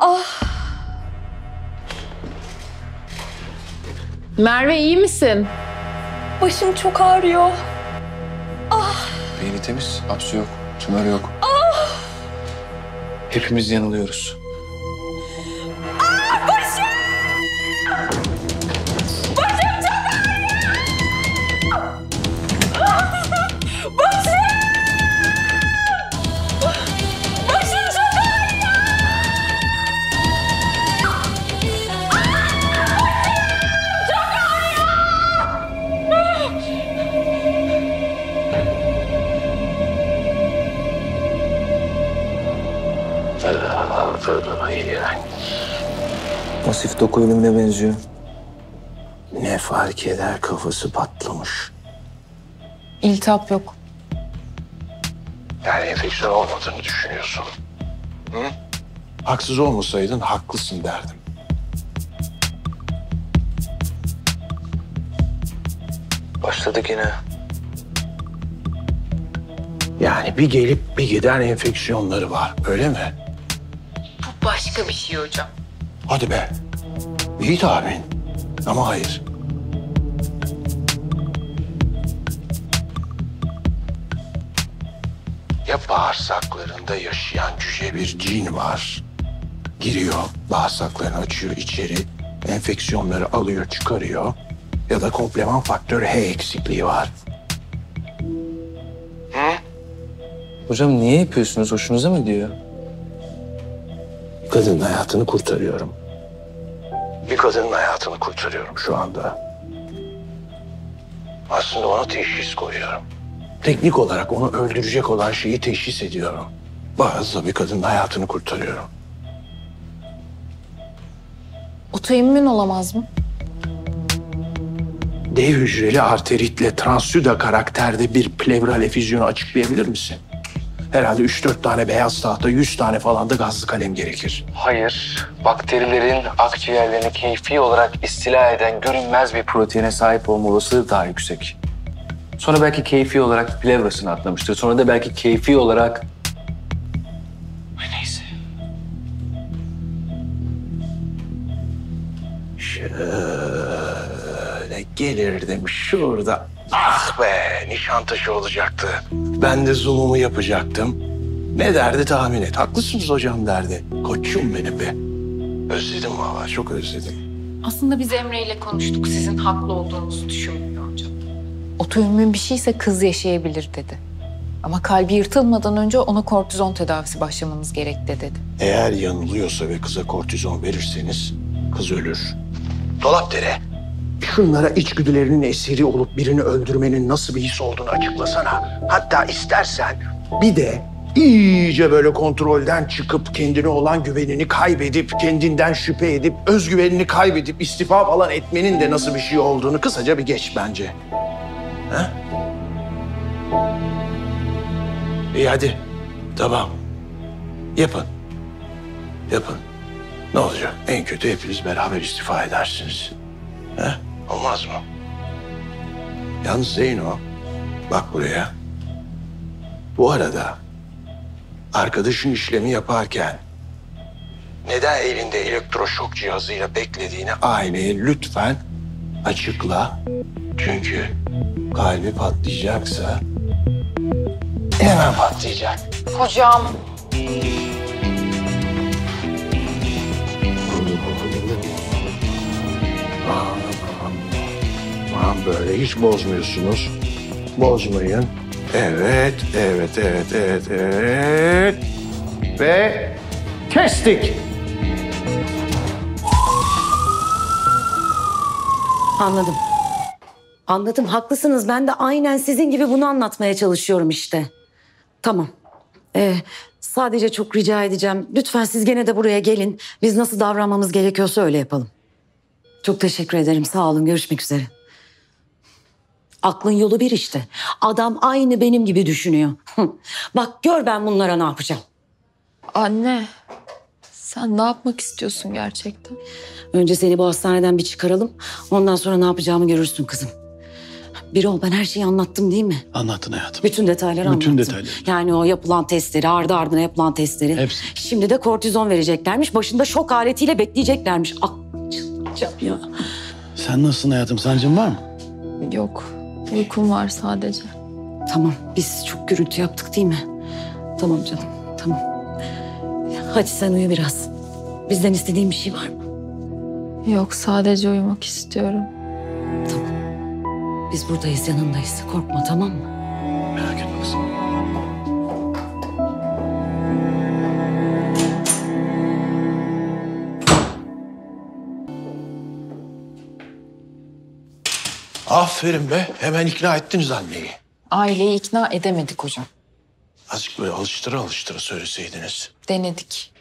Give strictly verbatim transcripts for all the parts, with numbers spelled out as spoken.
Ah. Merve, iyi misin? Başım çok ağrıyor. Ah. Beyni temiz, hapsi yok, tümör yok. Ah. Hepimiz yanılıyoruz. Ah, başım! Başım çok ağrıyor! Ah. Başım! Başım çok ağrıyor! Ah. Başım çok ağrıyor! Ah. Pasif doku ölümüne benziyor. Ne fark eder, kafası patlamış. İltihap yok. Yani enfeksiyon olmadığını düşünüyorsun. Hı? Haksız olmasaydın haklısın derdim. Başladık yine. Yani bir gelip bir giden enfeksiyonları var, öyle mi? Bu başka bir şey hocam. Hadi be. İyi tahmin. Ama hayır. Ya bağırsaklarında yaşayan cüce bir cin var. Giriyor, bağırsaklarını açıyor içeri. Enfeksiyonları alıyor, çıkarıyor. Ya da komplement faktör H eksikliği var. Hı? Hocam niye yapıyorsunuz? Hoşunuza mı diyor? Kadının hayatını kurtarıyorum. Bir kadının hayatını kurtarıyorum şu anda. Aslında ona teşhis koyuyorum. Teknik olarak onu öldürecek olan şeyi teşhis ediyorum. Bazı bir kadının hayatını kurtarıyorum. Otoimmün olamaz mı? Dev hücreli arteritle transsüda karakterde bir plevral efüzyonu açıklayabilir misin? Herhalde üç dört tane beyaz tahta, yüz tane falan da gazlı kalem gerekir. Hayır, bakterilerin akciğerlerini keyfi olarak istila eden görünmez bir proteine sahip olma olasılığı daha yüksek. Sonra belki keyfi olarak plevrasını atlamıştır. Sonra da belki keyfi olarak... Neyse. Şöyle gelirdim şurada. Ah be, Nişantaşı olacaktı. Ben de zoom'umu yapacaktım. Ne derdi tahmin et. Haklısınız hocam derdi. Koçum benim be. Özledim vallahi, çok özledim. Aslında biz Emre ile konuştuk. Sizin haklı olduğunuzu düşünmüyor hocam. Otoimmün bir şeyse kız yaşayabilir dedi. Ama kalbi yırtılmadan önce ona kortizon tedavisi başlamamız gerekti dedi. Eğer yanılıyorsa ve kıza kortizon verirseniz kız ölür. Dolapdere. Şunlara içgüdülerinin esiri olup birini öldürmenin nasıl bir his olduğunu açıklasana. Hatta istersen bir de iyice böyle kontrolden çıkıp kendine olan güvenini kaybedip, kendinden şüphe edip, özgüvenini kaybedip istifa falan etmenin de nasıl bir şey olduğunu kısaca bir geç bence. Ha? İyi hadi. Tamam. Yapın. Yapın. Ne olacak? En kötü hepiniz beraber istifa edersiniz. Ha? Olmaz mı? Yalnız Zeyno, bak buraya. Bu arada arkadaşın işlemi yaparken neden elinde elektroşok cihazıyla beklediğini aileye lütfen açıkla. Çünkü kalbi patlayacaksa hemen patlayacak. Hocam. Böyle hiç bozmuyorsunuz. Bozmayın. Evet, evet, evet, evet, evet. Ve kestik. Anladım. Anladım, haklısınız. Ben de aynen sizin gibi bunu anlatmaya çalışıyorum işte. Tamam. Ee, sadece çok rica edeceğim. Lütfen siz gene de buraya gelin. Biz nasıl davranmamız gerekiyorsa öyle yapalım. Çok teşekkür ederim. Sağ olun. Görüşmek üzere. Aklın yolu bir işte. Adam aynı benim gibi düşünüyor. Bak gör ben bunlara ne yapacağım. Anne, sen ne yapmak istiyorsun gerçekten? Önce seni bu hastaneden bir çıkaralım. Ondan sonra ne yapacağımı görürsün kızım. Birol, ben her şeyi anlattım değil mi? Anlattın hayatım. Bütün detayları Bütün anlattım. Detayları. Yani o yapılan testleri, ardı ardına yapılan testleri. Hepsi. Şimdi de kortizon vereceklermiş. Başında şok aletiyle bekleyeceklermiş. Akçam ya. Sen nasılsın hayatım? Sancın var mı? Yok. Uykum var sadece. Tamam. Biz çok gürültü yaptık değil mi? Tamam canım. Tamam. Hadi sen uyu biraz. Bizden istediğin bir şey var mı? Yok. Sadece uyumak istiyorum. Tamam. Biz buradayız, yanındayız. Korkma, tamam mı? Merak etme kızım. Aferin be. Hemen ikna ettiniz anneyi. Aileyi ikna edemedik hocam. Azıcık böyle alıştıra alıştıra söyleseydiniz. Denedik.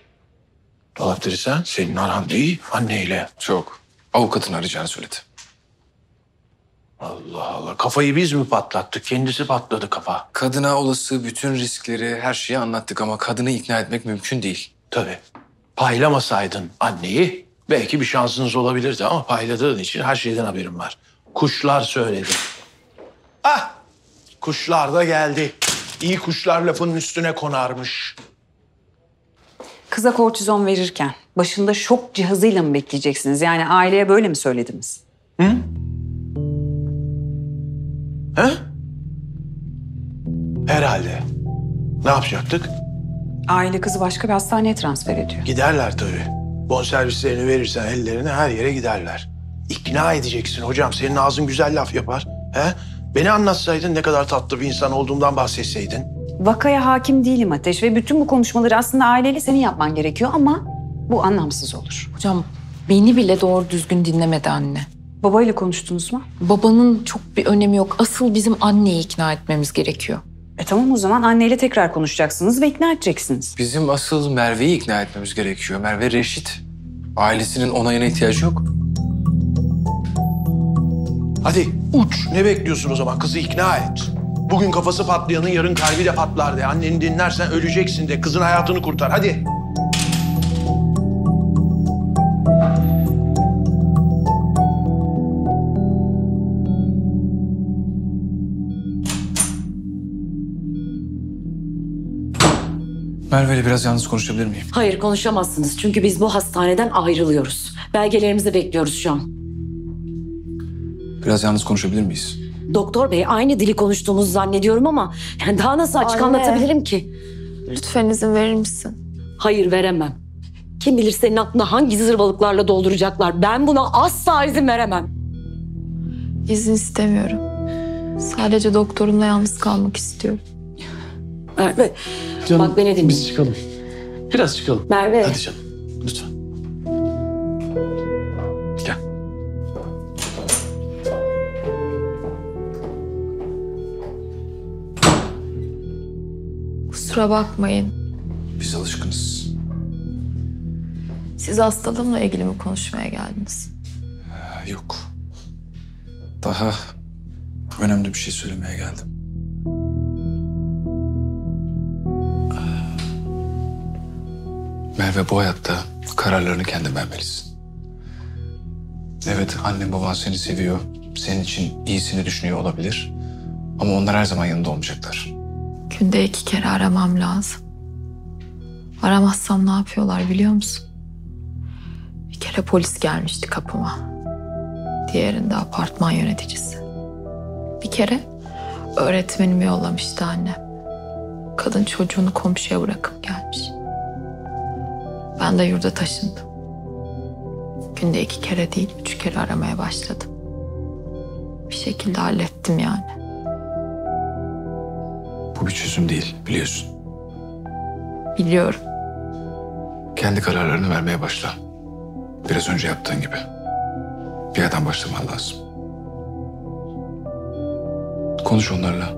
Dolapdere, sen, senin aran değil anneyle. Çok. Avukatın arayacağını söyledi. Allah Allah. Kafayı biz mi patlattık? Kendisi patladı kafa. Kadına olası bütün riskleri, her şeyi anlattık ama kadını ikna etmek mümkün değil. Tabii. Paylamasaydın anneyi belki bir şansınız olabilirdi ama payladığın için her şeyden haberim var. Kuşlar söyledi. Ah! Kuşlar da geldi. İyi kuşlar lafının üstüne konarmış. Kıza kortizon verirken başında şok cihazıyla mı bekleyeceksiniz? Yani aileye böyle mi söylediniz? Hı? He? Herhalde. Ne yapacaktık? Aile kızı başka bir hastaneye transfer ediyor. Giderler tabii. Bonservislerini verirsen ellerine her yere giderler. İkna edeceksin hocam. Senin ağzın güzel laf yapar. He? Beni anlatsaydın, ne kadar tatlı bir insan olduğumdan bahsetseydin. Vakaya hakim değilim Ateş ve bütün bu konuşmaları aslında aileyle senin yapman gerekiyor ama bu anlamsız olur. Hocam beni bile doğru düzgün dinlemedi anne. Babayla konuştunuz mu? Babanın çok bir önemi yok. Asıl bizim anneyi ikna etmemiz gerekiyor. E tamam, o zaman anneyle tekrar konuşacaksınız ve ikna edeceksiniz. Bizim asıl Merve'yi ikna etmemiz gerekiyor. Merve reşit. Ailesinin onayına ihtiyacı yok. Hadi uç. Ne bekliyorsun o zaman? Kızı ikna et. Bugün kafası patlayanın yarın kalbi de patlar de. Anneni dinlersen öleceksin de. Kızın hayatını kurtar. Hadi. Merve ile biraz yalnız konuşabilir miyim? Hayır, konuşamazsınız. Çünkü biz bu hastaneden ayrılıyoruz. Belgelerimizi bekliyoruz şu an. Biraz yalnız konuşabilir miyiz? Doktor bey, aynı dili konuştuğumuzu zannediyorum ama yani daha nasıl açık Anne. anlatabilirim ki? Lütfen izin verir misin? Hayır, veremem. Kim bilir senin aklına hangi zırvalıklarla dolduracaklar. Ben buna asla izin veremem. İzin istemiyorum. Sadece doktorumla yalnız kalmak istiyorum. Merve, canım, bak beni dinle. Biz çıkalım. Biraz çıkalım. Merve. Hadi canım, lütfen. Gel. Kusura bakmayın. Biz alışkınız. Siz hastalığımla ilgili mi konuşmaya geldiniz? Ee, yok. Daha önemli bir şey söylemeye geldim. Merve, bu hayatta kararlarını kendin vermelisin. Evet, annen baban seni seviyor, senin için iyisini düşünüyor olabilir. Ama onlar her zaman yanında olmayacaklar. Günde iki kere aramam lazım. Aramazsam ne yapıyorlar biliyor musun? Bir kere polis gelmişti kapıma. Diğerinde apartman yöneticisi. Bir kere öğretmenimi yollamıştı annem. Kadın çocuğunu komşuya bırakıp gelmiş. Ben de yurda taşındım. Günde iki kere değil, üç kere aramaya başladım. Bir şekilde hallettim yani. Bu bir çözüm değil, biliyorsun. Biliyorum. Kendi kararlarını vermeye başla. Biraz önce yaptığın gibi. Bir yerden başlaman lazım. Konuş onlarla.